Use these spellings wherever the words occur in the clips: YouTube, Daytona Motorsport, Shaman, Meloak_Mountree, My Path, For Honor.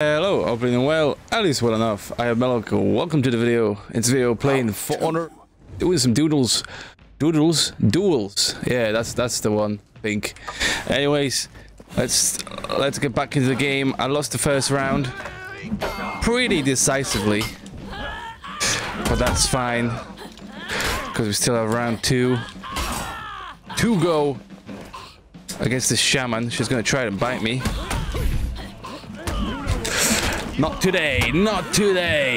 Hello, hope you're doing well, at least well enough. I am Meloak, welcome to the video. It's a video playing For Honor, doing some duels. Yeah, that's the one, I think. Anyways, let's get back into the game. I lost the first round pretty decisively, but that's fine, because we still have round two to go against this Shaman. She's gonna try to bite me. Not today, not today.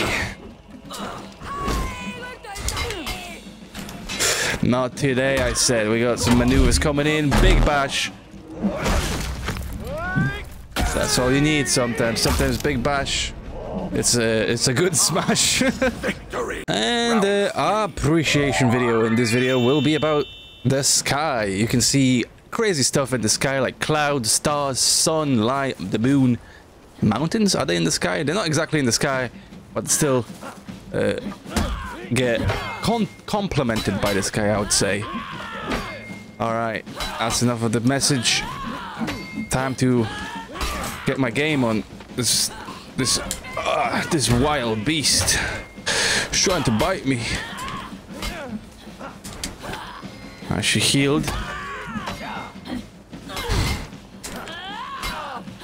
Not today, I said. We got some maneuvers coming in. Big bash. That's all you need sometimes. Sometimes big bash. It's a good smash. And our appreciation video in this video will be about the sky. You can see crazy stuff in the sky like clouds, stars, sun, light, the moon. Mountains? Are they in the sky? They're not exactly in the sky, but still get complemented by the sky, I would say. Alright, that's enough of the message. Time to get my game on. This wild beast is trying to bite me. She healed.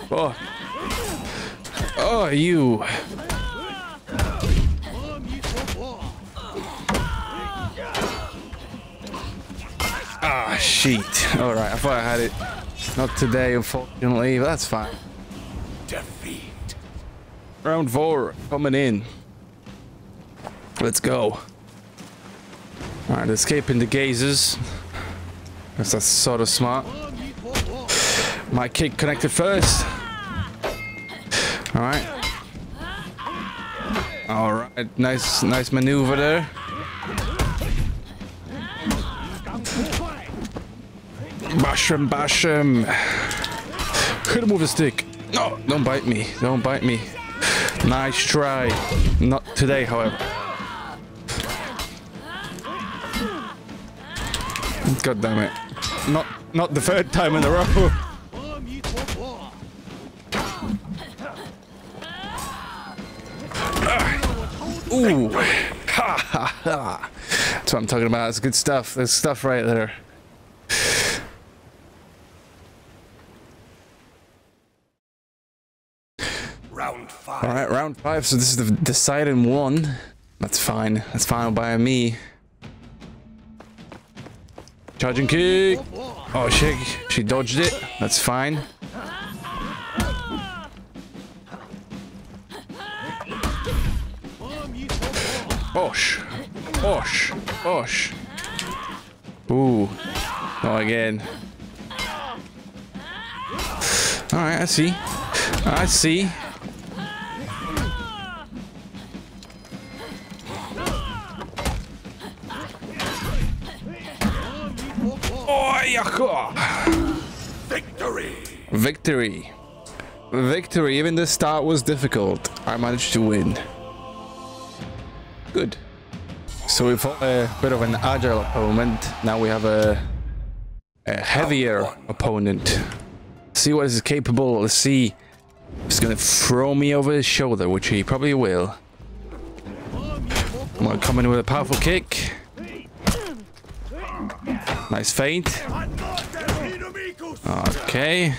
Oh. Oh, you. Ah, shit. Alright, I thought I had it. Not today, unfortunately, but that's fine. Defeat. Round four, coming in. Let's go. Alright, escaping the gazers. That's sort of smart. My kick connected first. All right, nice maneuver there. Bash him. Hit him with a stick. No, don't bite me. Nice try. Not today, however. God damn it. Not the third time in a row. Ooh, ha. That's what I'm talking about. That's good stuff. There's stuff right there. Round five. All right, round five. So this is the deciding one. That's fine. That's fine by me. Charging kick. Oh, she dodged it. That's fine. Bosh, bosh, bosh. Ooh, oh again. All right, I see. Oh, yeah. Victory. Even the start was difficult. I managed to win. Good. So we fought a bit of an agile opponent. Now we have a heavier opponent. See what he's capable. Let's see. He's gonna throw me over his shoulder, which he probably will. I'm gonna come in with a powerful kick. Nice feint. Okay.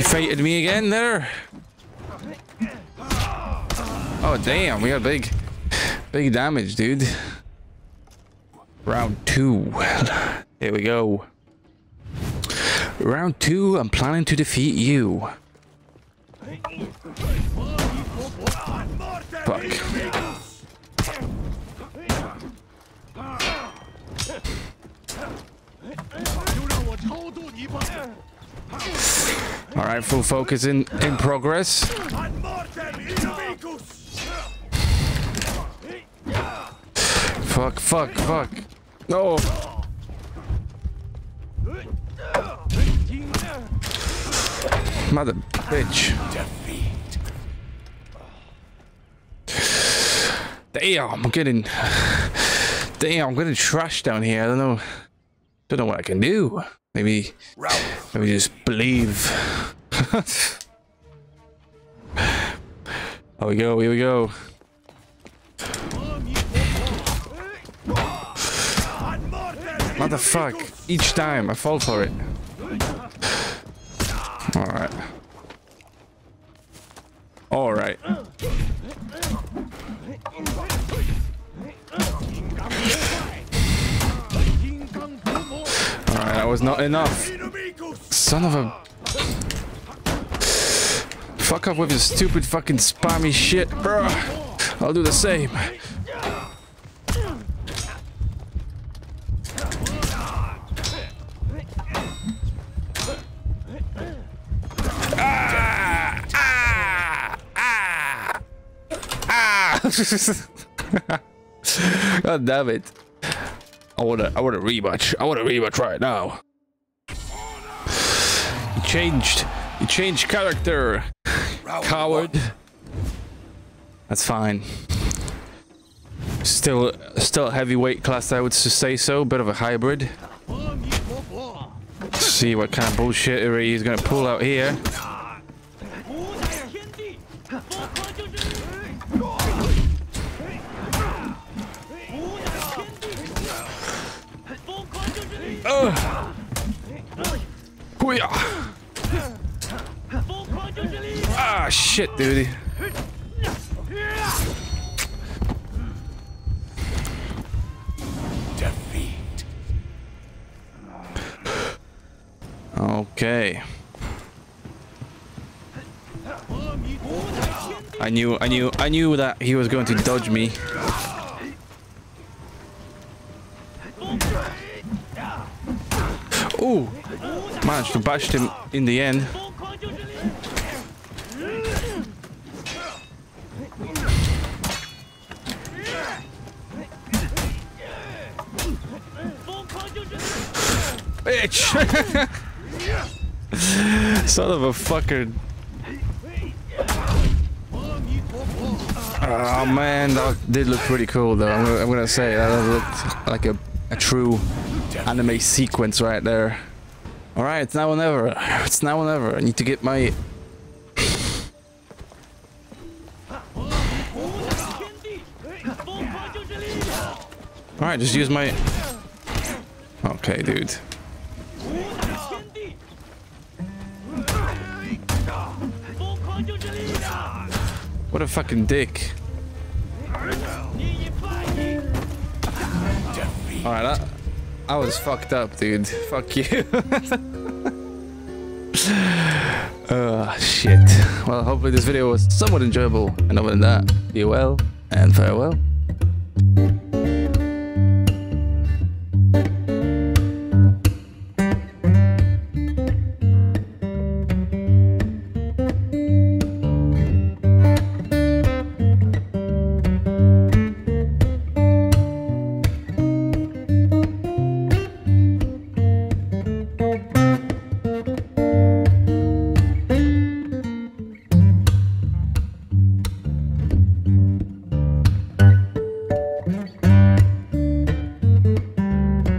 Feinted me again there. Oh damn, we got big damage, dude. Round two. Here we go. Round two, I'm planning to defeat you. Fuck. All right, full focus in progress. Fuck. No. Mother bitch. Damn, I'm getting Damn, I'm getting trash down here. I don't know what I can do. Maybe just believe. Here we go, here we go. Motherfuck, each time I fall for it. Alright. Alright. Alright, that was not enough. Son of a... Fuck off with your stupid fucking spammy shit, bro. I'll do the same. God damn it. I want a rematch. I want a rematch right now. You changed. You changed character. Coward. That's fine. Still heavyweight class, I would say so. Bit of a hybrid. Let's see what kind of bullshittery he's gonna pull out here. Ah, shit, dude. Defeat. Okay. I knew that he was going to dodge me. Ooh, managed to bash him in the end. Bitch! Son of a fucker. Oh man, that did look pretty cool though. I'm gonna say that looked like a true anime sequence right there. Alright, it's now or never. It's now or never. I need to get my... Alright, just use my... Okay, dude. What a fucking dick. Alright, I was fucked up, dude. Fuck you. Oh, shit. Well, hopefully this video was somewhat enjoyable. And other than that, be well and farewell.